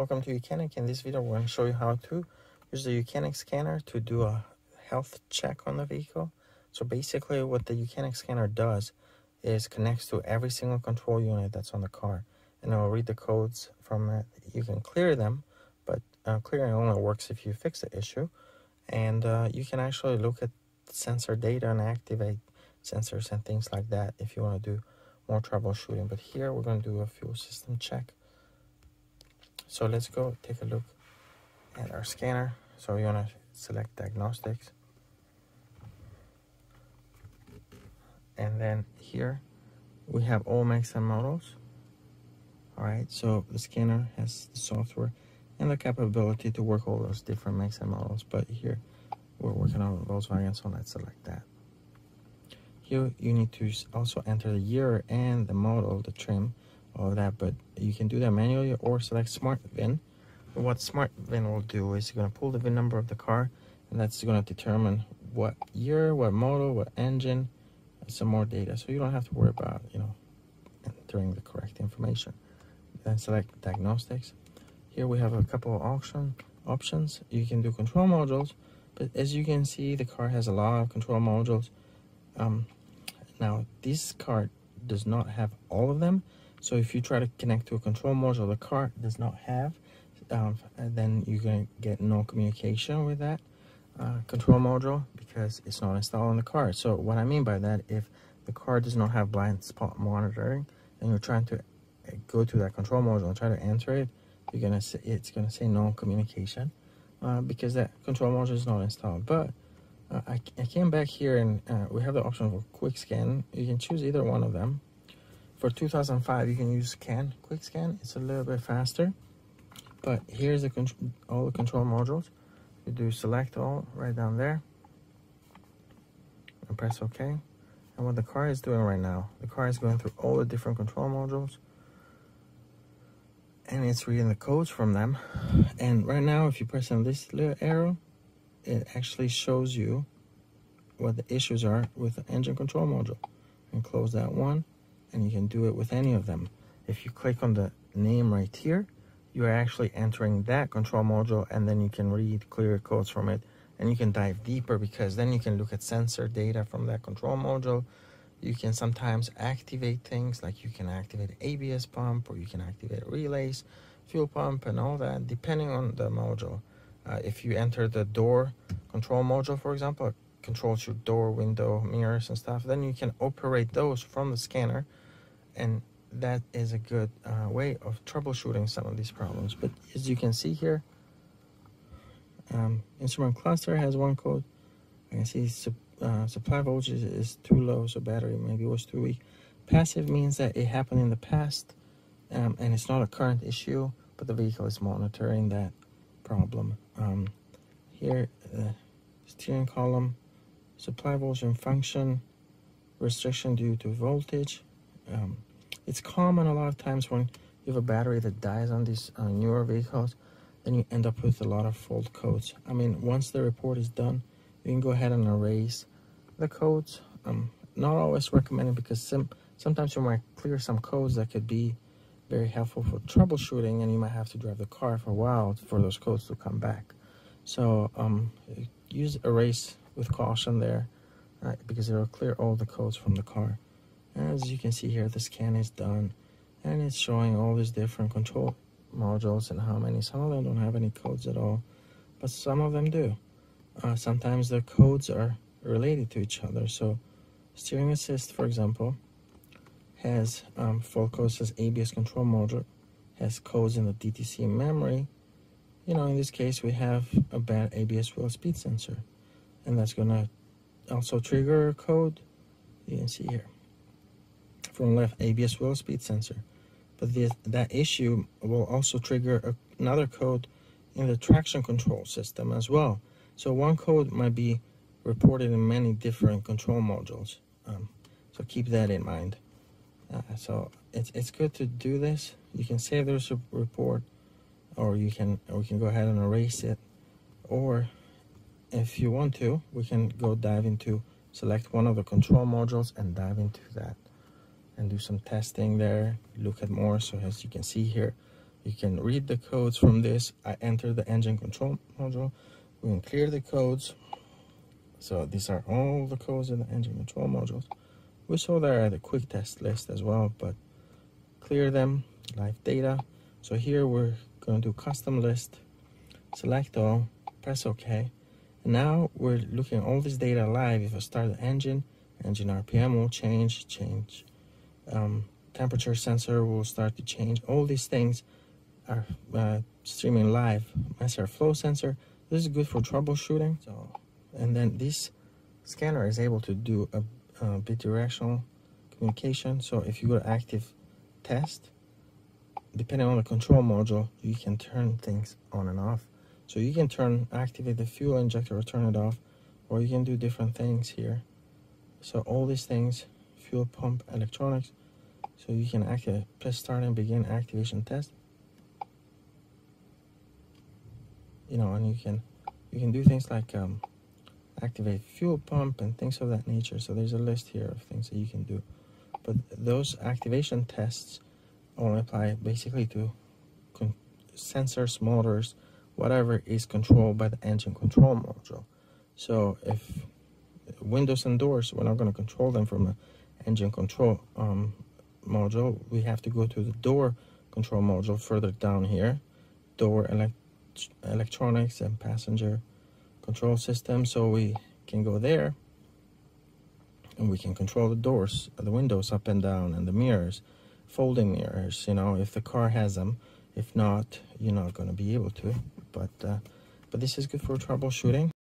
Welcome to YOUCANIC. In this video, we're going to show you how to use the YOUCANIC scanner to do a health check on the vehicle. So basically what the YOUCANIC scanner does is connects to every single control unit that's on the car, and it will read the codes from it. You can clear them, but clearing only works if you fix the issue. And you can actually look at sensor data and activate sensors and things like that if you want to do more troubleshooting. But here we're going to do a fuel system check. So let's go take a look at our scanner. So you want to select diagnostics, and then here we have all makes and models. All right, so the scanner has the software and the capability to work all those different makes and models, but here we're working on Volkswagen, so let's select that. Here you need to also enter the year and the model, the trim, all of that, but you can do that manually or select Smart VIN. What Smart VIN will do is you're going to pull the VIN number of the car, and that's going to determine what year, what model, what engine, and some more data. So you don't have to worry about, you know, entering the correct information. Then select diagnostics. Here we have a couple of options. You can do control modules, but as you can see, the car has a lot of control modules. Now this car does not have all of them. So if you try to connect to a control module the car does not have, then you're going to get no communication with that control module because it's not installed on the car. So what I mean by that, if the car does not have blind spot monitoring and you're trying to go to that control module and try to enter it, you're going to say, it's going to say no communication because that control module is not installed. But I came back here and we have the option for quick scan. You can choose either one of them. For 2005, you can use quick scan. It's a little bit faster, but here's the all the control modules. You do select all right down there and press OK. And what the car is doing right now, the car is going through all the different control modules and it's reading the codes from them. And right now, if you press on this little arrow, it actually shows you what the issues are with the engine control module. And close that one. And you can do it with any of them. If you click on the name right here, you are actually entering that control module, and then you can read clear codes from it, and you can dive deeper because then you can look at sensor data from that control module. You can sometimes activate things, like you can activate ABS pump, or you can activate relays, fuel pump, and all that, depending on the module. If you enter the door control module, for example, it controls your door, window, mirrors, and stuff, then you can operate those from the scanner. And that is a good way of troubleshooting some of these problems. But as you can see here, instrument cluster has one code. I can see supply voltage is too low, so battery maybe was too weak. Passive means that it happened in the past and it's not a current issue, but the vehicle is monitoring that problem. Here, steering column, supply voltage and function, restriction due to voltage. It's common a lot of times when you have a battery that dies on these newer vehicles, then you end up with a lot of fault codes. I mean, once the report is done, you can go ahead and erase the codes. Not always recommended because sometimes you might clear some codes that could be very helpful for troubleshooting, and you might have to drive the car for a while for those codes to come back. So use erase with caution there because it will clear all the codes from the car. As you can see here, the scan is done, and it's showing all these different control modules and how many. Some of them don't have any codes at all, but some of them do. Sometimes the codes are related to each other. So steering assist, for example, has full codes. Says ABS control module has codes in the DTC memory. You know, in this case, we have a bad ABS wheel speed sensor, and that's gonna also trigger a code. You can see here. From left, ABS wheel speed sensor, but that issue will also trigger another code in the traction control system as well. So one code might be reported in many different control modules, so keep that in mind. So it's good to do this. You can save this report, or we can go ahead and erase it, or if you want to, we can go dive into, select one of the control modules and dive into that and do some testing there, look at more. So as you can see here, You can read the codes from this. I enter the engine control module. We can clear the codes. So these are all the codes in the engine control modules. We saw there at the quick test list as well, but clear them, live data. So here we're going to do custom list, select all, press OK. And now we're looking at all this data live. If I start the engine RPM will change. Temperature sensor will start to change. All these things are streaming live. Master flow sensor. This is good for troubleshooting. So, and then this scanner is able to do a bidirectional communication. So if you go to active test, depending on the control module, you can turn things on and off. So you can activate the fuel injector or turn it off, or you can do different things here. So all these things, fuel pump, electronics. So you can activate, press start and begin activation test. You know, and you can do things like activate fuel pump and things of that nature. So there's a list here of things that you can do. But those activation tests only apply basically to sensors, motors, whatever is controlled by the engine control module. So if windows and doors, we're not going to control them from the engine control module. We have to go to the door control module further down here. Door, electronics and passenger control system. So we can go there and we can control the doors, the windows up and down, and the mirrors, folding mirrors, you know, if the car has them. If not, you're not going to be able to. But this is good for troubleshooting.